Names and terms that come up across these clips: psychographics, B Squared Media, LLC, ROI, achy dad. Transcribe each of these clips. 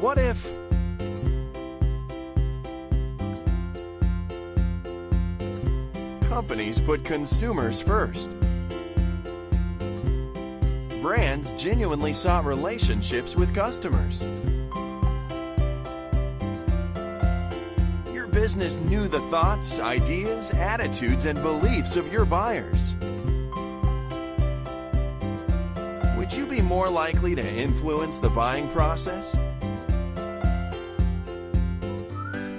What if? Companies put consumers first. Brands genuinely sought relationships with customers. Your business knew the thoughts, ideas, attitudes, and beliefs of your buyers. Would you be more likely to influence the buying process?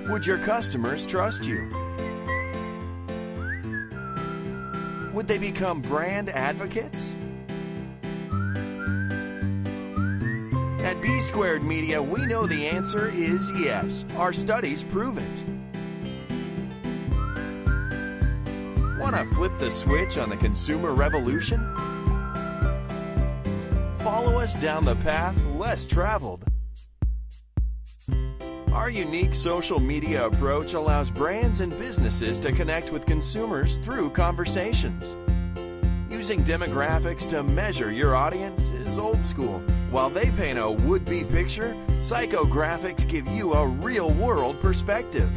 Would your customers trust you? Would they become brand advocates? At B Squared Media, we know the answer is yes. Our studies prove it. Want to flip the switch on the consumer revolution? Follow us down the path less traveled. Our unique social media approach allows brands and businesses to connect with consumers through conversations. Using demographics to measure your audience is old school. While they paint a would-be picture, psychographics give you a real-world perspective.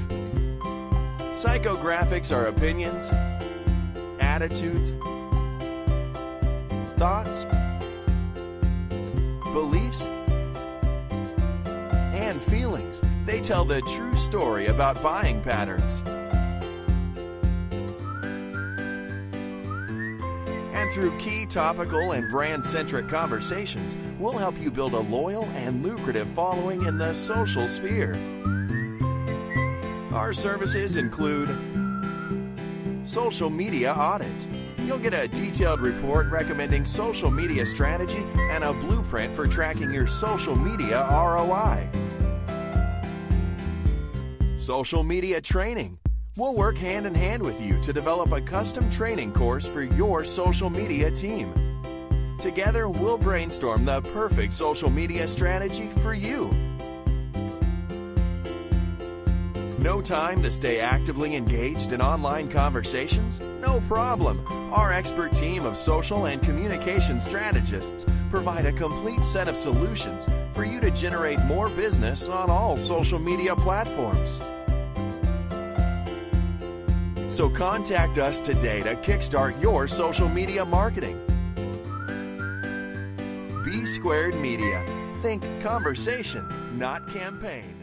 Psychographics are opinions, attitudes, thoughts, beliefs, and feelings. They tell the true story about buying patterns. And through key topical and brand-centric conversations, we'll help you build a loyal and lucrative following in the social sphere. Our services include social media audit. You'll get a detailed report recommending social media strategy and a blueprint for tracking your social media ROI. Social media training. We'll work hand in hand with you to develop a custom training course for your social media team. Together, we'll brainstorm the perfect social media strategy for you. No time to stay actively engaged in online conversations? No problem. Our expert team of social and communication strategists provide a complete set of solutions for you to generate more business on all social media platforms. So contact us today to kickstart your social media marketing. B Squared Media. Think conversation, not campaign.